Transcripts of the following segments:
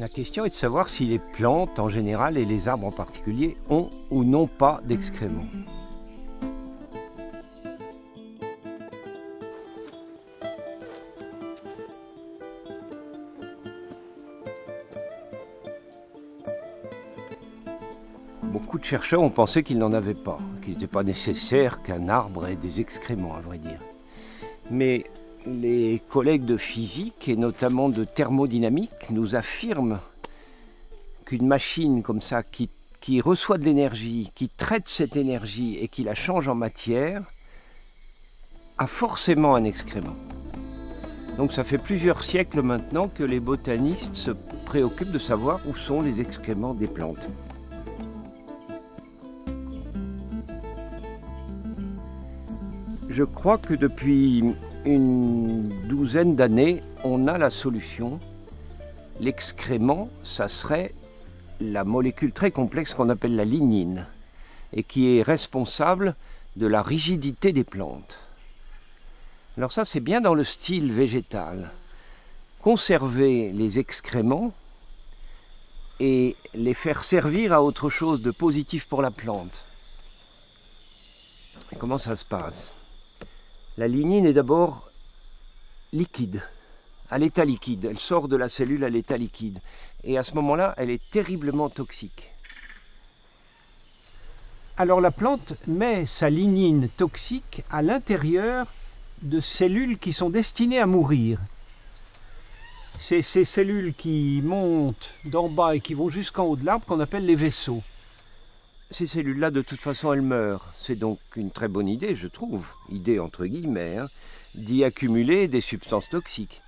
La question est de savoir si les plantes en général et les arbres en particulier ont ou n'ont pas d'excréments. Beaucoup de chercheurs ont pensé qu'ils n'en avaient pas, qu'il n'était pas nécessaire qu'un arbre ait des excréments, à vrai dire. Mais les collègues de physique et notamment de thermodynamique nous affirment qu'une machine comme ça qui reçoit de l'énergie, qui traite cette énergie et qui la change en matière, a forcément un excrément. Donc ça fait plusieurs siècles maintenant que les botanistes se préoccupent de savoir où sont les excréments des plantes. Je crois que depuis une douzaine d'années, on a la solution. L'excrément, ça serait la molécule très complexe qu'on appelle la lignine et qui est responsable de la rigidité des plantes. Alors ça, c'est bien dans le style végétal. Conserver les excréments et les faire servir à autre chose de positif pour la plante. Et comment ça se passe ? La lignine est d'abord liquide, à l'état liquide. Elle sort de la cellule à l'état liquide. Et à ce moment-là, elle est terriblement toxique. Alors la plante met sa lignine toxique à l'intérieur de cellules qui sont destinées à mourir. C'est ces cellules qui montent d'en bas et qui vont jusqu'en haut de l'arbre qu'on appelle les vaisseaux. Ces cellules-là, de toute façon, elles meurent. C'est donc une très bonne idée, je trouve, idée entre guillemets, hein, d'y accumuler des substances toxiques.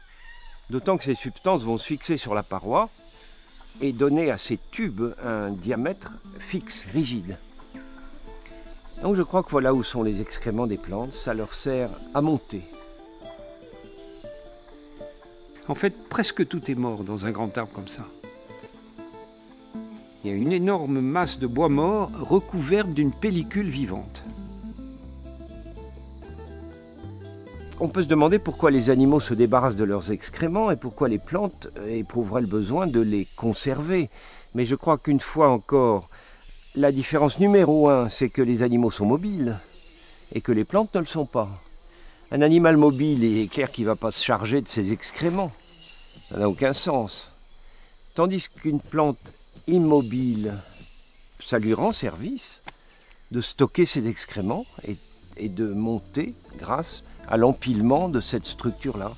D'autant que ces substances vont se fixer sur la paroi et donner à ces tubes un diamètre fixe, rigide. Donc je crois que voilà où sont les excréments des plantes, ça leur sert à monter. En fait, presque tout est mort dans un grand arbre comme ça. Il y a une énorme masse de bois mort recouverte d'une pellicule vivante. On peut se demander pourquoi les animaux se débarrassent de leurs excréments et pourquoi les plantes éprouveraient le besoin de les conserver. Mais je crois qu'une fois encore, la différence numéro 1, c'est que les animaux sont mobiles et que les plantes ne le sont pas. Un animal mobile, il est clair qu'il ne va pas se charger de ses excréments. Ça n'a aucun sens. Tandis qu'une plante immobile, ça lui rend service de stocker ses excréments et de monter grâce à l'empilement de cette structure-là.